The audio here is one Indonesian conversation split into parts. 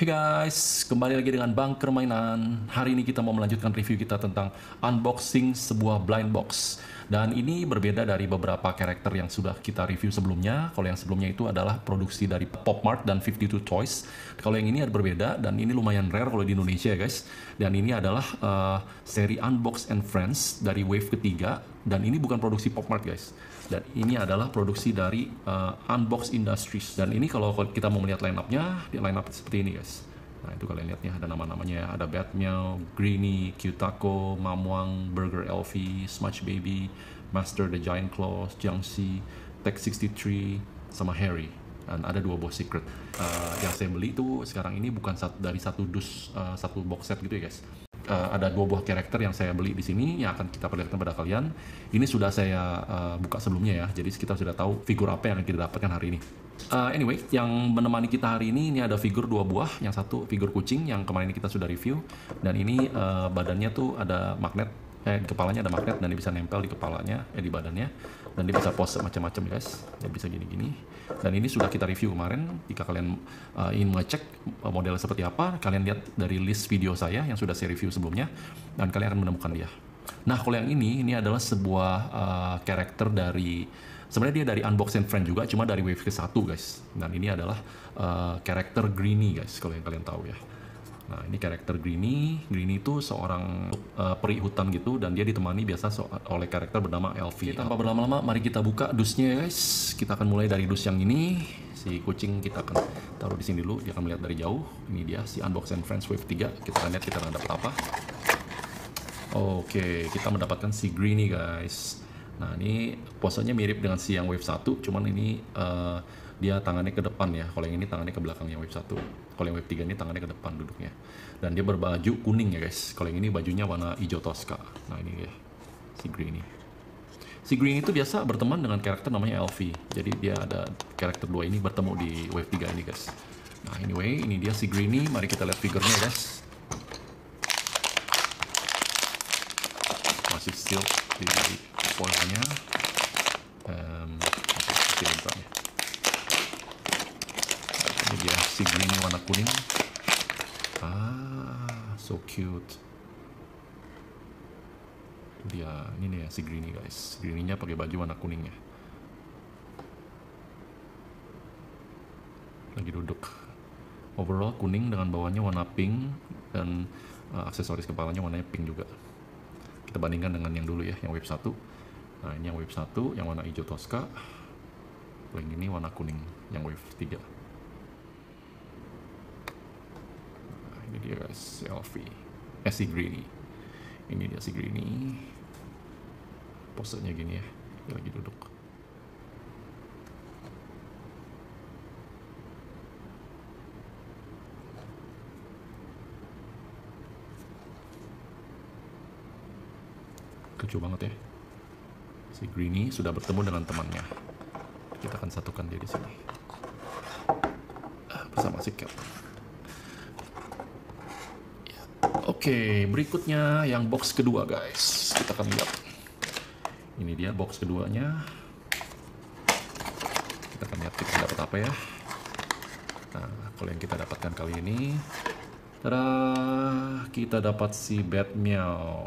Hey guys, kembali lagi dengan Bunker Mainan. Hari ini kita mau melanjutkan review kita tentang unboxing sebuah blind box. Dan ini berbeda dari beberapa karakter yang sudah kita review sebelumnya. Kalau yang sebelumnya itu adalah produksi dari Popmart dan 52 Toys. Kalau yang ini ada berbeda dan ini lumayan rare kalau di Indonesia ya guys. Dan ini adalah seri Unbox and Friends dari Wave ketiga. Dan ini bukan produksi Popmart guys. Dan ini adalah produksi dari Unbox Industries. Dan ini kalau kita mau melihat line-up-nya, line-up seperti ini guys. Nah itu kalian lihat nih, ada nama-namanya ya. Ada Badmeaw, Greenie, Qutako, Mamuang, Burger Elfie, Smudge Baby, Master the Giant Claws, Jiangshi, Teq63, sama Harry. Dan ada dua box secret. Yang saya beli itu sekarang ini bukan dari satu dus, satu box set gitu ya guys. Ada dua buah karakter yang saya beli di sini yang akan kita perlihatkan pada kalian. Ini sudah saya buka sebelumnya ya, jadi kita sudah tahu figur apa yang kita dapatkan hari ini. Anyway, yang menemani kita hari ini ada figur dua buah, yang satu figur kucing yang kemarin kita sudah review, dan ini badannya tuh ada magnet, kepalanya ada magnet dan dia bisa nempel di kepalanya, di badannya, dan dia bisa pose macam-macam guys, dia bisa gini-gini. Dan ini sudah kita review kemarin. Jika kalian ingin mengecek model seperti apa, kalian lihat dari list video saya yang sudah saya review sebelumnya, dan kalian akan menemukan dia. Nah, kalau yang ini adalah sebuah karakter dari, sebenarnya dia dari Unbox and Friends juga, cuma dari wave ke-1 guys. Dan ini adalah karakter Greenie guys, kalau yang kalian tahu ya. Nah, ini karakter Greenie. Greenie itu seorang peri hutan gitu, dan dia ditemani biasa oleh karakter bernama Elfie. Tanpa berlama-lama, mari kita buka dusnya ya guys. Kita akan mulai dari dus yang ini. Si kucing kita akan taruh di sini dulu, dia akan melihat dari jauh. Ini dia, si Unbox and Friends Wave 3. Kita akan lihat kita akan dapat apa. Oke, kita mendapatkan si Greenie guys. Nah, ini posenya mirip dengan si yang Wave 1, cuman ini dia tangannya ke depan ya. Kalau yang ini tangannya ke belakang yang Wave 1. Kalau yang Wave 3 ini tangannya ke depan duduknya. Dan dia berbaju kuning ya guys. Kalau yang ini bajunya warna hijau toska. Nah ini ya, si Greenie. Si Greenie itu biasa berteman dengan karakter namanya Elfie. Jadi dia ada karakter dua ini bertemu di Wave 3 ini guys. Nah anyway, ini dia si Greenie. Mari kita lihat figurnya guys. Masih still di polanya. Ini dia si Greenie warna kuning. Ah, so cute. Dia ini nih ya, si Greenie guys. Greenie-nya pakai baju warna kuning ya. Lagi duduk. Overall kuning dengan bawahnya warna pink, dan aksesoris kepalanya warnanya pink juga. Kita bandingkan dengan yang dulu ya, yang wave 1. Nah, ini yang wave 1 yang warna hijau toska. Yang ini warna kuning yang wave 3. Ini dia guys, Elfie. Si Greenie. Ini dia si Greenie. Posenya gini ya, dia lagi duduk. Lucu banget ya. Si Greenie sudah bertemu dengan temannya. Kita akan satukan dia di sini. Bersama si Cat. Oke, berikutnya yang box kedua guys. Kita akan lihat. Ini dia box keduanya. Kita akan lihat kita dapat apa ya. Nah, kalau yang kita dapatkan kali ini, tada, kita dapat si Badmeaw.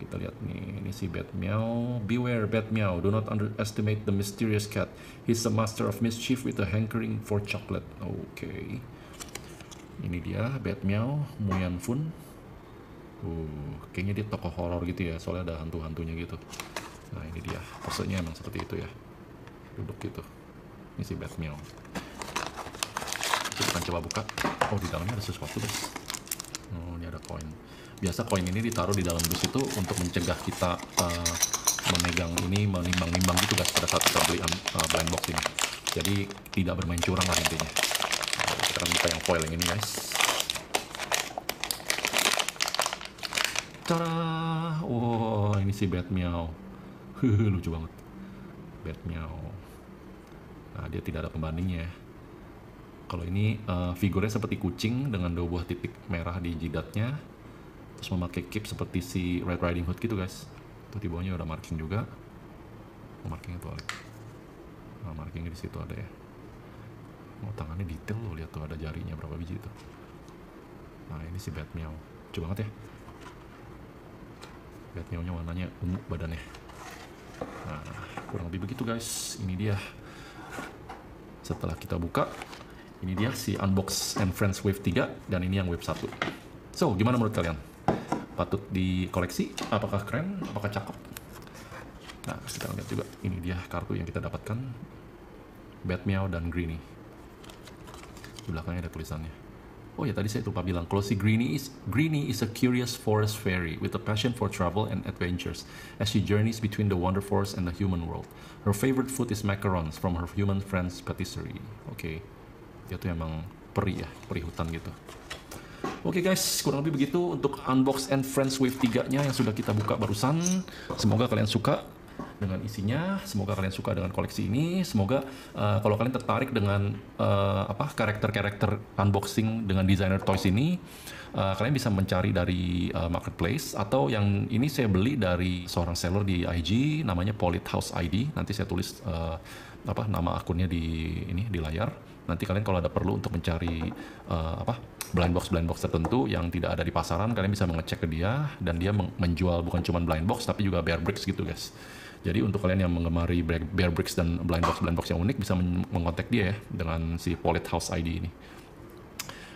Kita lihat nih, ini si Badmeaw. Beware Badmeaw, do not underestimate the mysterious cat. He's a master of mischief with a hankering for chocolate. Oke. Ini dia, Badmeaw, Mueanfun. Kayaknya dia tokoh horor gitu ya, soalnya ada hantu-hantunya gitu. Nah ini dia, posenya emang seperti itu ya. Duduk gitu. Ini si Badmeaw. Kita akan coba buka. Oh, di dalamnya ada sesuatu guys. Oh, ini ada koin. Biasa koin ini ditaruh di dalam dus itu untuk mencegah kita memegang ini, menimbang-nimbang gitu guys pada saat kita beli blind box ini. Jadi tidak bermain curang lah intinya. Kita buka yang foil yang ini guys. Tada! Oh, ini si Badmeaw. Lucu banget. Badmeaw. Nah, dia tidak ada pembandingnya. Kalau ini figurnya seperti kucing dengan dua buah titik merah di jidatnya. Terus memakai cape seperti si Red Riding Hood gitu guys. Tuh di bawahnya udah marking juga. Markingnya tuh ada. Nah, markingnya di situ ada ya. Oh, tangannya detail loh, lihat tuh ada jarinya berapa biji itu. Nah, ini si Badmeaw. Lucu banget ya. Badmeawnya warnanya ungu badannya. Nah, kurang lebih begitu guys. Ini dia. Setelah kita buka, ini dia si Unbox and Friends Wave 3 dan ini yang Wave 1. So, gimana menurut kalian? Patut dikoleksi? Apakah keren? Apakah cakep? Nah, kita lihat juga. Ini dia kartu yang kita dapatkan. Badmeaw dan Greenie. Di belakangnya ada tulisannya. Oh ya, tadi saya lupa bilang kalau si Greenie is a curious forest fairy with a passion for travel and adventures as she journeys between the wonder forest and the human world. Her favorite food is macarons from her human friend's patisserie. Oke. Dia tuh emang peri ya, peri hutan gitu. Oke guys, kurang lebih begitu untuk Unbox and Friends Wave 3-nya yang sudah kita buka barusan. Semoga kalian suka dengan isinya, semoga kalian suka dengan koleksi ini, semoga kalau kalian tertarik dengan karakter-karakter unboxing dengan designer toys ini, kalian bisa mencari dari marketplace, atau yang ini saya beli dari seorang seller di IG namanya Polidhouse ID. Nanti saya tulis nama akunnya di layar. Nanti kalian kalau ada perlu untuk mencari blind box tertentu yang tidak ada di pasaran, kalian bisa mengecek ke dia, dan dia menjual bukan cuma blind box tapi juga bear bricks gitu guys. Jadi untuk kalian yang mengemari bear bricks dan blind box yang unik, bisa mengontak dia ya dengan si Polid House ID ini.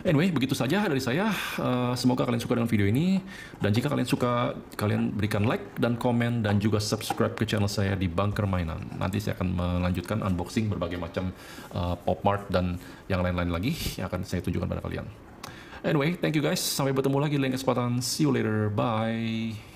Anyway, begitu saja dari saya. Semoga kalian suka dengan video ini. Dan jika kalian suka, kalian berikan like dan komen dan juga subscribe ke channel saya di Bunker Mainan. Nanti saya akan melanjutkan unboxing berbagai macam Popmart dan yang lain-lain lagi yang akan saya tunjukkan pada kalian. Anyway, thank you guys. Sampai bertemu lagi di lain kesempatan. See you later. Bye.